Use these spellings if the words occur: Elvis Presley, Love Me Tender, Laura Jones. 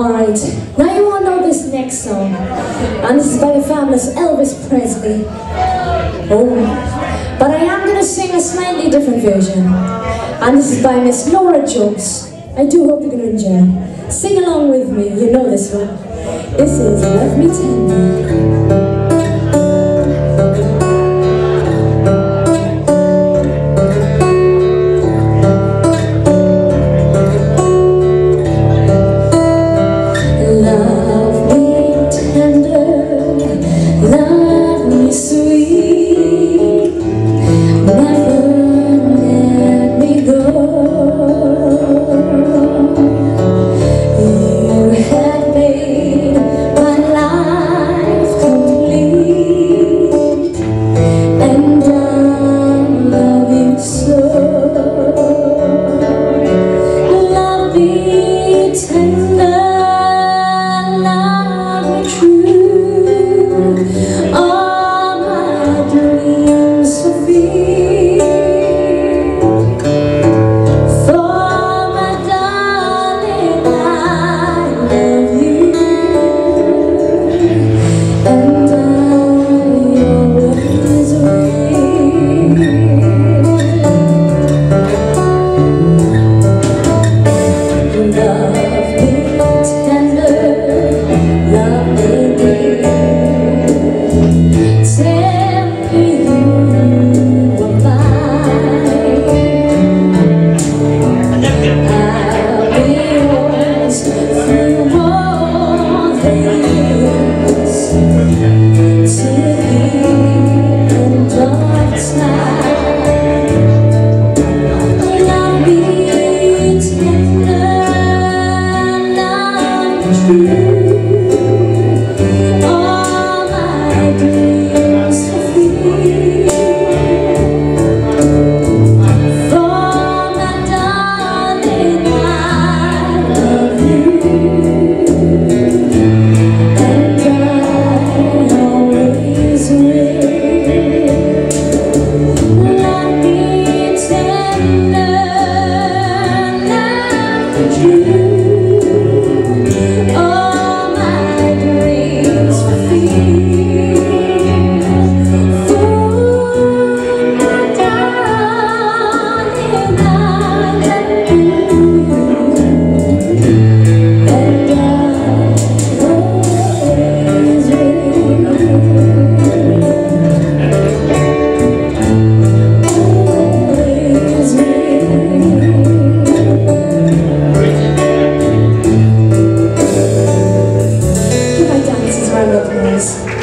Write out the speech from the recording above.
Alright, now you all know this next song, and this is by the fabulous Elvis Presley. Oh, but I am going to sing a slightly different version, and this is by Miss Laura Jones. I do hope you're going to enjoy. Sing along with me, you know this one. This is Love Me Tender. Yes.